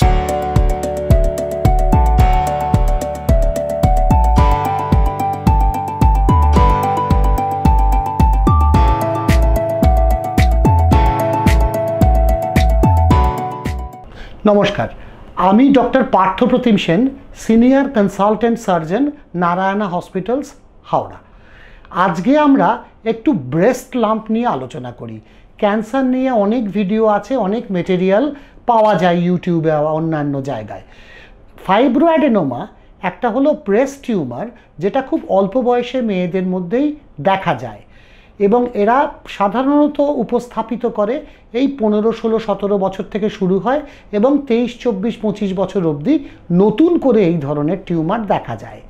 নমস্কার, আমি doctor Partha Pratim Sen, senior consultant surgeon, Narayana hospitals, Howrah. আজকে আমরা একটু ব্রেস্ট লাম্প নিয়ে আলোচনা করি। ক্যান্সার নিয়ে অনেক ভিডিও আছে, অনেক মেটেরিয়াল পাওয়া যায় ইউটিউবে, অন্যান্য জায়গায়। ফাইব্রোঅ্যাডেনোমা একটা হলো ব্রেস্ট টিউমার, যেটা খুব অল্প বয়সে মেয়েদের মধ্যেই দেখা যায় এবং এরা সাধারণত উপস্থাপিত করে এই 15, 16, 17 বছর থেকে শুরু হয় এবং 23, 24, 25 বছর অবধি নতুন করে এই ধরনের টিউমার দেখা যায়।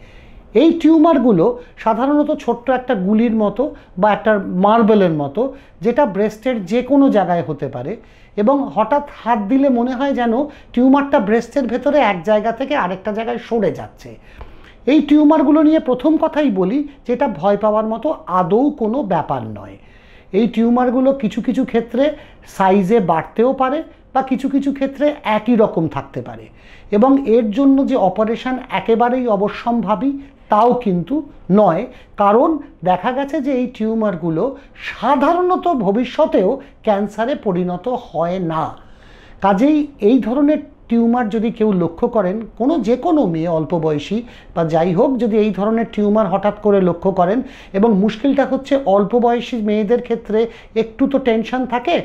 এই টিউমারগুলো সাধারণত ছোট্ট একটা গুলির মতো বা একটা মার্বেলের মতো, যেটা ব্রেস্টের যে কোনো জায়গায় হতে পারে এবং হঠাৎ হাত দিলে মনে হয় যেন টিউমারটা ব্রেস্টের ভেতরে এক জায়গা থেকে আরেকটা জায়গায় সরে যাচ্ছে। এই টিউমারগুলো নিয়ে প্রথম কথাই বলি, যেটা ভয় পাওয়ার মতো আদৌ কোনো ব্যাপার নয়। এই টিউমারগুলো কিছু কিছু ক্ষেত্রে সাইজে বাড়তেও পারে বা কিছু কিছু ক্ষেত্রে একই রকম থাকতে পারে এবং এর জন্য যে অপারেশান একেবারেই অবশ্যম্ভাবী তাও কিন্তু নয়, কারণ দেখা গেছে যে এই টিউমারগুলো সাধারণত ভবিষ্যতেও ক্যান্সারে পরিণত হয় না। কাজেই এই ধরনের টিউমার যদি কেউ লক্ষ্য করেন, কোনো যে কোনো মেয়ে, অল্প বয়সী বা যাই হোক, যদি এই ধরনের টিউমার হঠাৎ করে লক্ষ্য করেন, এবং মুশকিলটা হচ্ছে অল্প বয়সী মেয়েদের ক্ষেত্রে একটু তো টেনশন থাকে,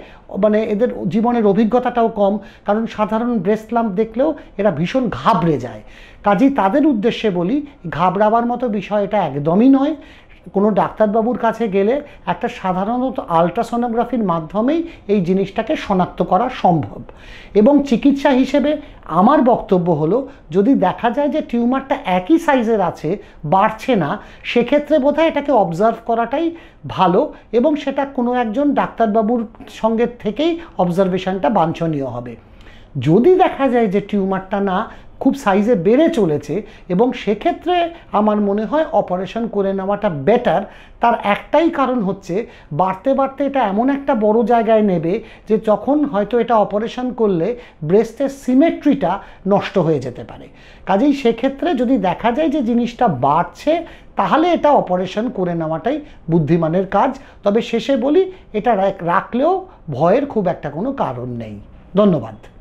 মানে এদের জীবনের অভিজ্ঞতাটাও কম, কারণ সাধারণ ব্রেস্ট লাম্প দেখলেও এরা ভীষণ ঘাবড়ে যায়। কাজেই তাদের উদ্দেশ্যে বলি, ঘাবড়াবার মতো বিষয় এটা একদমই নয়। কোনো ডাক্তারবাবুর কাছে গেলে একটা সাধারণত আলট্রাসোনোগ্রাফির মাধ্যমেই এই জিনিসটাকে শনাক্ত করা সম্ভব এবং চিকিৎসা হিসেবে আমার বক্তব্য হলো, যদি দেখা যায় যে টিউমারটা একই সাইজের আছে, বাড়ছে না, সেক্ষেত্রে বোধহয় এটাকে অবজার্ভ করাটাই ভালো এবং সেটা কোনো একজন ডাক্তারবাবুর সঙ্গে থেকেই অবজারভেশনটা বাঞ্ছনীয় হবে। যদি দেখা যায় যে টিউমারটা না খুব সাইজে বেড়ে চলেছে এবং সেক্ষেত্রে আমার মনে হয় অপারেশন করে নেওয়াটা বেটার। তার একটাই কারণ হচ্ছে, বাড়তে বাড়তে এটা এমন একটা বড় জায়গায় নেবে যে যখন হয়তো এটা অপারেশন করলে ব্রেস্টের সিমেট্রিটা নষ্ট হয়ে যেতে পারে। কাজেই সেক্ষেত্রে যদি দেখা যায় যে জিনিসটা বাড়ছে, তাহলে এটা অপারেশন করে নেওয়াটাই বুদ্ধিমানের কাজ। তবে শেষে বলি, এটা রাখলেও ভয়ের খুব একটা কোনো কারণ নেই। ধন্যবাদ।